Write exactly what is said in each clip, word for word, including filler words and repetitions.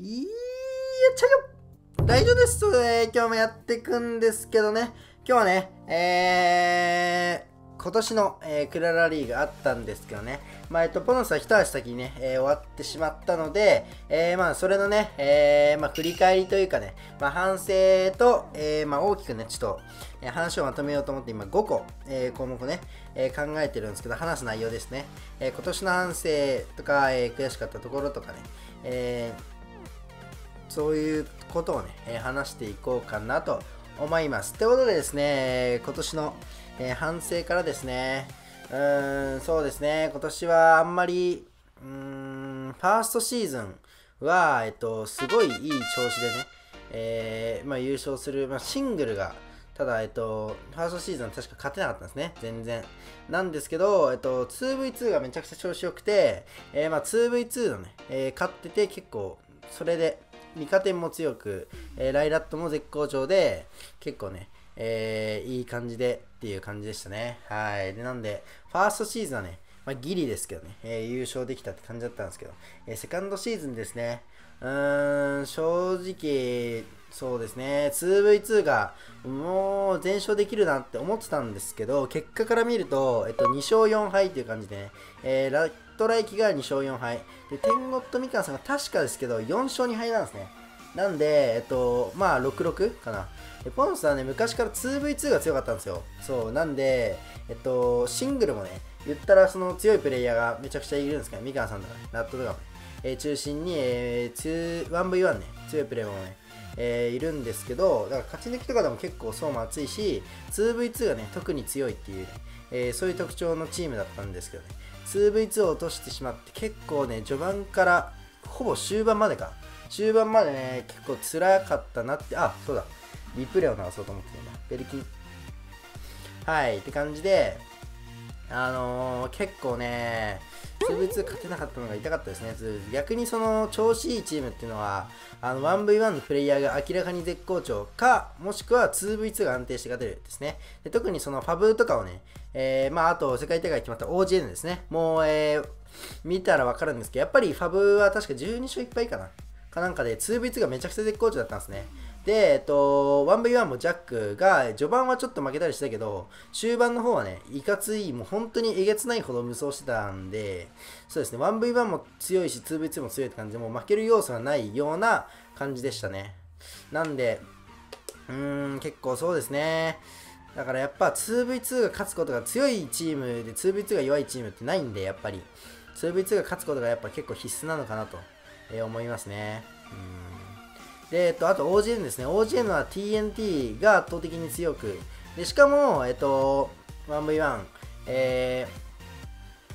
いーやっちゃうよ。大丈夫です。えー、今日もやっていくんですけどね。今日はね、えー、今年の、えー、クララリーがあったんですけどね。まあ、えっと、ポノスは一足先にね、えー、終わってしまったので、えー、まあ、それのね、えー、まあ、振り返りというかね、まあ、反省と、えー、まあ、大きくね、ちょっと、えー、話をまとめようと思って、今ごこ、えー、項目ね、えー、考えてるんですけど、話す内容ですね。えー、今年の反省とか、えー、悔しかったところとかね、えー、そういうことをね、えー、話していこうかなと思います。ということでですね、今年の、えー、反省からですね、うーん、そうですね、今年はあんまり、うーん、ファーストシーズンは、えっと、すごいいい調子でね、えー、まあ、優勝する、まあ、シングルが、ただ、えっと、ファーストシーズン確か勝てなかったんですね、全然。なんですけど、えっと、ツーブイツー がめちゃくちゃ調子良くて、えー、まあ、ツーブイツー のね、えー、勝ってて、結構、それで、味方点も強く、えー、ライラットも絶好調で、結構ね、えー、いい感じでっていう感じでしたね。はい。で、なんで、ファーストシーズンはね、まあ、ギリですけどね、えー、優勝できたって感じだったんですけど、えー、セカンドシーズンですね、うーん、正直、そうですね、ツーブイツー がもう全勝できるなって思ってたんですけど、結果から見ると、えっと、にしょうよんはいという感じでね、えー、ラットライキがにしょうよんはい、で、テンゴットミカンさんが確かですけど、よんしょうにはいなんですね。なんで、えっと、まあ、ろくたいろくかな。ポノスはね、昔から ツーブイツー が強かったんですよ。そう、なんで、えっと、シングルもね、言ったらその強いプレイヤーがめちゃくちゃいるんですけど、ミカンさんとかね、ラットとかもね、えー、中心に、えー、ワンブイワン ね、強いプレイヤーもね、えー、いるんですけど、だから勝ち抜きとかでも結構層も厚いし、ツーブイツー がね、特に強いっていうね、えー、そういう特徴のチームだったんですけどね、ツーブイツー を落としてしまって、結構ね、序盤から、ほぼ終盤までか、終盤までね、結構辛かったなって、あ、そうだ。リプレイを直そうと思ってるんだ。ベリキン。はい、って感じで、あのー、結構ね、ツーブイツー 勝てなかったのが痛かったですね。逆にその、調子いいチームっていうのは、あの、ワンブイワン のプレイヤーが明らかに絶好調か、もしくは ツーブイツー が安定して勝てるですね。で、特にその、ファブとかをね、えー、まあ、あと、世界大会決まった オージーエヌ ですね。もう、えー、見たらわかるんですけど、やっぱりファブは確かじゅうにしょういっぱいかな。かなんかで、ツーブイツー がめちゃくちゃ絶好調だったんですね。で、えっと、ワンブイワン もジャックが、序盤はちょっと負けたりしたけど、終盤の方はね、いかつい、もう本当にえげつないほど無双してたんで、そうですね、ワンブイワン も強いし、ツーブイツー も強いって感じで、もう負ける要素がないような感じでしたね。なんで、うーん、結構そうですね。だからやっぱ ツーブイツー が勝つことが強いチームで、ツーブイツー が弱いチームってないんで、やっぱり、ツーブイツー が勝つことがやっぱ結構必須なのかなと思いますね。うんで、えっと、あと オージーエヌ ですね。オージーエヌ は ティーエヌティー が圧倒的に強く。で、しかも、えっと、ワンブイワン、え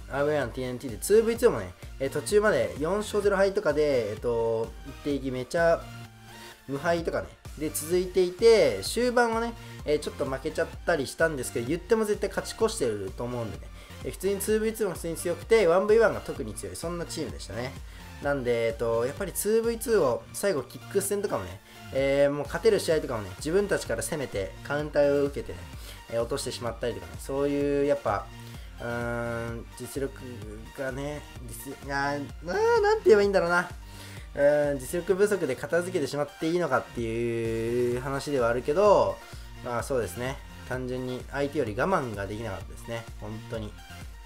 ー、ワンブイワン、ティーエヌティー で ツーブイツー もね、えー、途中までよんしょうぜろはいとかで、えっと、一定期めちゃ無敗とかね、で、続いていて、終盤はね、えー、ちょっと負けちゃったりしたんですけど、言っても絶対勝ち越してると思うんでね。えー、普通に ツーブイツー も普通に強くて、ワンブイワン が特に強い。そんなチームでしたね。なんで、えっと、やっぱり ツーブイツー を最後、キックス戦とかもね、えー、もう勝てる試合とかもね、自分たちから攻めて、カウンターを受けてね、えー、落としてしまったりとかね、そういう、やっぱ、うーん、実力がね、実あな、なんて言えばいいんだろうな、うーん、実力不足で片付けてしまっていいのかっていう話ではあるけど、まあそうですね、単純に相手より我慢ができなかったですね、本当に。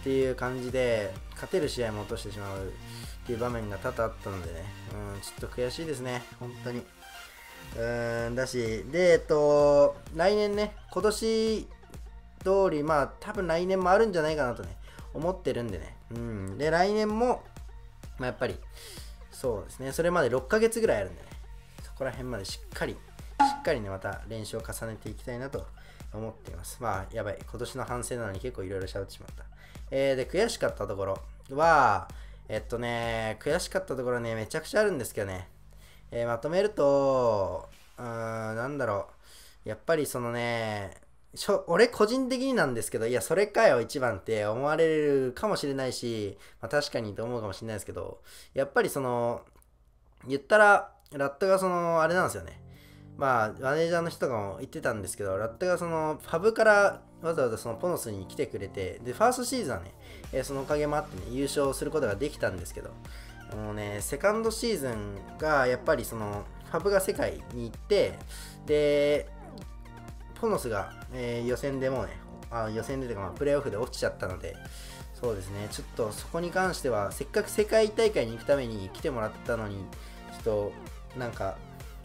っていう感じで、勝てる試合も落としてしまう。っていう場面が多々あったのでね、うん、ちょっと悔しいですね、本当に。うーん、だし、で、えっと、来年ね、今年通り、まあ、多分来年もあるんじゃないかなとね、思ってるんでね、うん、で、来年も、まあ、やっぱり、そうですね、それまでろっかげつぐらいあるんでね、そこら辺までしっかり、しっかりね、また練習を重ねていきたいなと思っています。まあ、やばい、今年の反省なのに結構いろいろ喋ってしまった。えー、で、悔しかったところは、えっとね、悔しかったところね、めちゃくちゃあるんですけどね、えー、まとめると、うーん、なんだろう、やっぱりそのね、しょ俺個人的になんですけど、いや、それかよ、一番って思われるかもしれないし、まあ、確かにと思うかもしれないですけど、やっぱりその、言ったら、ラットがその、あれなんですよね、まあ、マネージャーの人とかも言ってたんですけど、ラットがその、ファブから、わざわざそのポノスに来てくれて、で、ファーストシーズンはね、えー、そのおかげもあってね、優勝することができたんですけど、あのね、セカンドシーズンがやっぱりそのファブが世界に行って、でポノスが、えー、予選でもうね、あ予選でとかまあプレーオフで落ちちゃったので、そうですね、ちょっとそこに関してはせっかく世界大会に行くために来てもらったのに、ちょっとなんか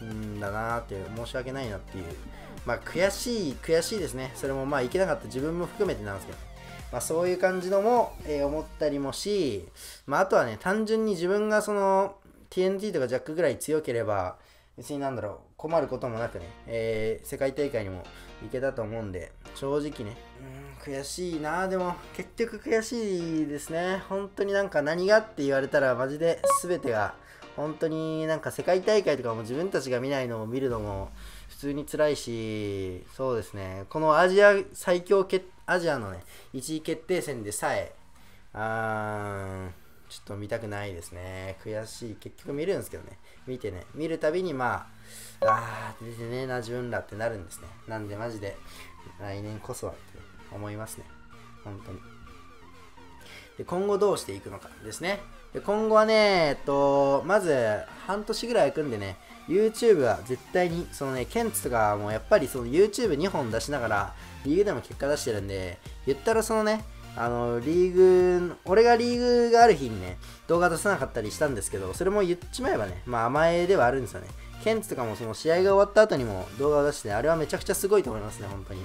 んだなーっていう、申し訳ないなっていう、まあ悔しい悔しいですね。それもまあ行けなかった自分も含めてなんですけど、まあ、そういう感じのも、えー、思ったりもし、まあ、あとはね、単純に自分がその ティーエヌティー とかジャックぐらい強ければ別になんだろう、困ることもなくね、えー、世界大会にも行けたと思うんで、正直ね、うーん悔しいな。でも結局悔しいですね。本当になんか何がって言われたらマジで全てが本当になんか世界大会とかも自分たちが見ないのを見るのも普通に辛いし、そうですね、このアジア最強決定アジアのね、いちい決定戦でさえ、あー、ちょっと見たくないですね。悔しい。結局見るんですけどね。見てね、見るたびにまあ、あー、出てねえな、自分らってなるんですね。なんでマジで、来年こそはって思いますね。本当に。で、今後どうしていくのかですね。で、今後はね、えっと、まず、半年ぐらい空くんでね、YouTube は絶対に、そのね、ケンツとかもやっぱりその YouTubeにほん出しながら、リーグでも結果出してるんで、言ったらそのね、あの、リーグ、俺がリーグがある日にね、動画出さなかったりしたんですけど、それも言っちまえばね、まあ甘えではあるんですよね。ケンツとかもその試合が終わった後にも動画を出して、あれはめちゃくちゃすごいと思いますね、本当に。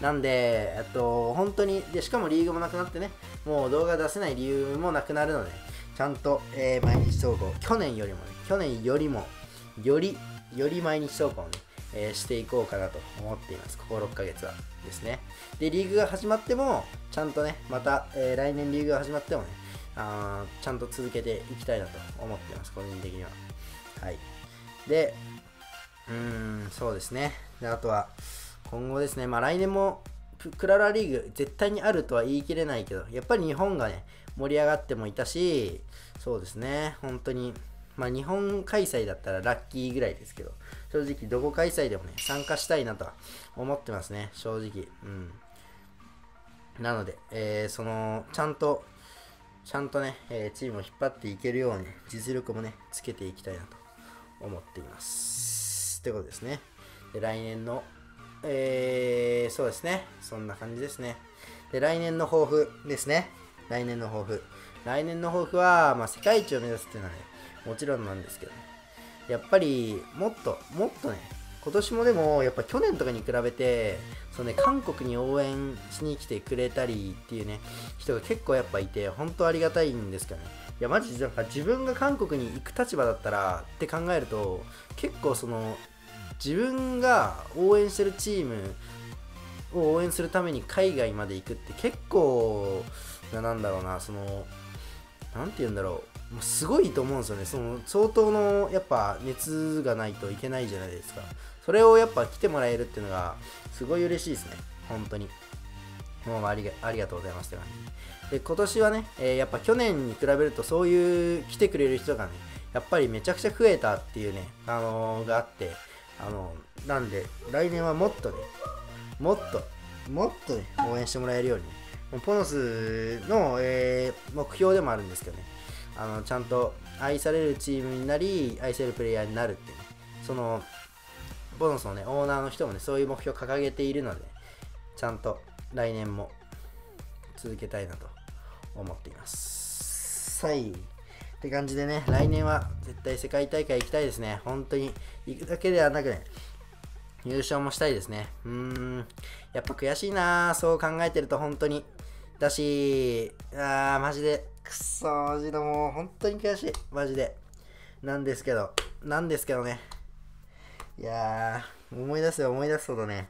なんで、えっと、本当に、で、しかもリーグもなくなってね、もう動画出せない理由もなくなるので、ちゃんと、えー、毎日投稿、去年よりもね、去年よりも、より、より毎日投稿をね、えー、していこうかなと思っています。こころっかげつはですね。で、リーグが始まっても、ちゃんとね、また、えー、来年リーグが始まってもね、あー、ちゃんと続けていきたいなと思ってます、個人的には。はい。で、うーん、そうですね。で、あとは、今後ですね、まあ来年も、クララリーグ絶対にあるとは言い切れないけど、やっぱり日本がね、盛り上がってもいたし、そうですね、本当に、まあ日本開催だったらラッキーぐらいですけど、正直どこ開催でもね、参加したいなとは思ってますね、正直。うん。なので、えー、その、ちゃんと、ちゃんとね、えー、チームを引っ張っていけるように、実力もね、つけていきたいなと思っています。ということですね。で、来年の、えー、そうですね、そんな感じですね。で、来年の抱負ですね。来年の抱負。来年の抱負は、まあ世界一を目指すっていうのはね、もちろんなんですけどね、やっぱりもっともっとね、今年もでもやっぱ去年とかに比べてその、ね、韓国に応援しに来てくれたりっていうね人が結構やっぱいて、本当ありがたいんですけどね、いやマジなんか自分が韓国に行く立場だったらって考えると、結構その自分が応援してるチームを応援するために海外まで行くって結構なんだろうな、そのなんて言うんだろう、すごいと思うんですよね。その相当のやっぱ熱がないといけないじゃないですか。それをやっぱ来てもらえるっていうのがすごい嬉しいですね。本当に。もうありが、ありがとうございますって感じ。で、今年はね、えー、やっぱ去年に比べるとそういう来てくれる人がね、やっぱりめちゃくちゃ増えたっていうね、あのー、があって、あのー、なんで来年はもっとね、もっと、もっとね、応援してもらえるようにね、ポノスの、えー、目標でもあるんですけどね。あのちゃんと愛されるチームになり、愛せるプレイヤーになるっていう、ね、そのボノスのねオーナーの人もねそういう目標を掲げているので、ね、ちゃんと来年も続けたいなと思っています。はいって感じでね、来年は絶対世界大会行きたいですね。本当に行くだけではなくね、優勝もしたいですね。うーん、やっぱ悔しいなー、そう考えてると本当にだし、あーマジでくそー、マジでもう本当に悔しい、マジでなんですけどなんですけどね、いやー思い出すよ、思い出すほどね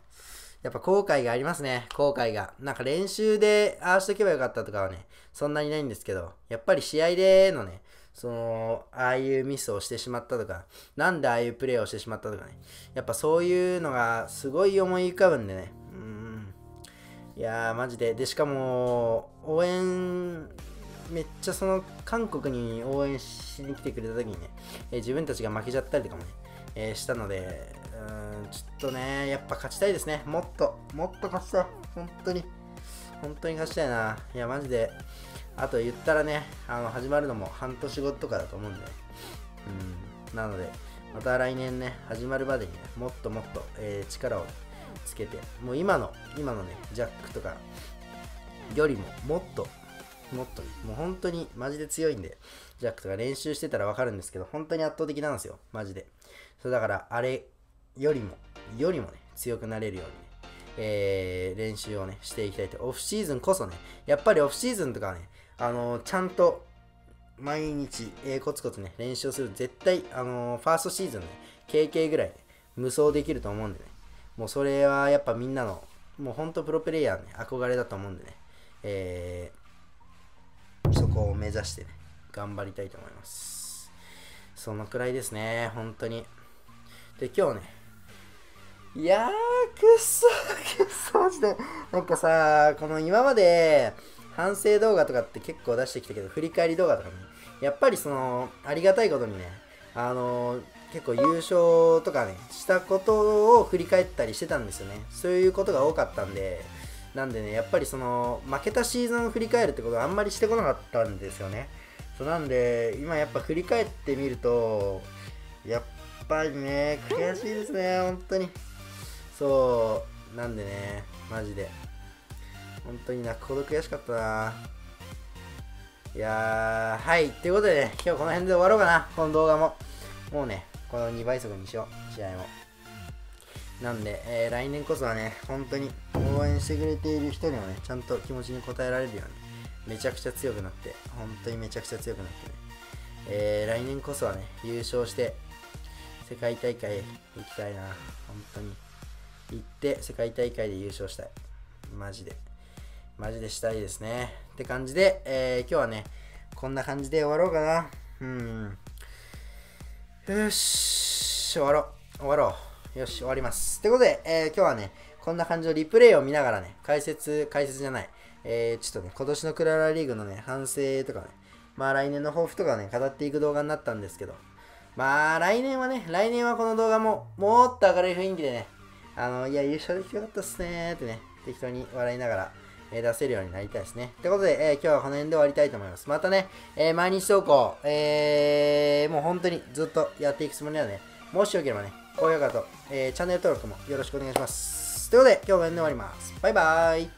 やっぱ後悔がありますね。後悔がなんか練習でああしとけばよかったとかはねそんなにないんですけど、やっぱり試合でのねそのああいうミスをしてしまったとか、なんでああいうプレーをしてしまったとかね、やっぱそういうのがすごい思い浮かぶんでね、うーん、いやーマジでで、しかも応援めっちゃその韓国に応援しに来てくれた時にね、えー、自分たちが負けちゃったりとかもね、えー、したので、うーんちょっとねやっぱ勝ちたいですね。もっともっと勝ちたい、本当に本当に勝ちたいな。いやマジであと言ったらね、あの始まるのも半年後とかだと思うんで、うん、なのでまた来年ね始まるまでにねもっともっと、えー、力をつけて、もう今の今のねジャックとかよりももっともっともう本当にマジで強いんで、ジャックとか練習してたら分かるんですけど本当に圧倒的なんですよマジで。それだからあれよりもよりもね強くなれるように、ねえー、練習をねしていきたいと。オフシーズンこそね、やっぱりオフシーズンとかはね、あのー、ちゃんと毎日、えー、コツコツね練習をする。絶対、あのー、ファーストシーズンね ケーケー ぐらい、ね、無双できると思うんでね、もうそれはやっぱみんなのもうほんとプロプレイヤーね憧れだと思うんでね、えー、そこを目指してね頑張りたいと思います。そのくらいですね本当に。で今日ね、いやーくっそくっそマジでなんかさ、この今まで反省動画とかって結構出してきたけど、振り返り動画とかねやっぱりそのありがたいことにね、あのー、結構優勝とかねしたことを振り返ったりしてたんですよね。そういうことが多かったんで、なんでねやっぱりその負けたシーズンを振り返るってことはあんまりしてこなかったんですよね。そうなんで今やっぱ振り返ってみるとやっぱりね悔しいですね本当に。そうなんでねマジで本当に泣くほど悔しかったな。いやー、はいということでね今日この辺で終わろうかな。この動画ももうねこのにばい速にしよう、試合も。なんで、えー、来年こそはね本当に応援してくれている人にもねちゃんと気持ちに応えられるようにめちゃくちゃ強くなって、本当にめちゃくちゃ強くなってね、えー、来年こそはね優勝して世界大会行きたいな本当に。行って世界大会で優勝したいマジでマジでしたいですねって感じで、えー、今日はねこんな感じで終わろうかな。うんよし終わろう終わろうよし終わりますってことで、えー、今日はねこんな感じのリプレイを見ながらね解説解説じゃない、えー、ちょっとね今年のクララリーグのね反省とかね、まあ来年の抱負とかね語っていく動画になったんですけど、まあ来年はね来年はこの動画ももっと明るい雰囲気でね、あのいや優勝できてよかったっすねーってね適当に笑いながら、えー、出せるようになりたいですね。ということで、えー、今日はこの辺で終わりたいと思います。またね、えー、毎日投稿、えー、もう本当にずっとやっていくつもりなので、もしよければね、高評価と、えー、チャンネル登録もよろしくお願いします。ということで、今日はこの辺で終わります。バイバーイ。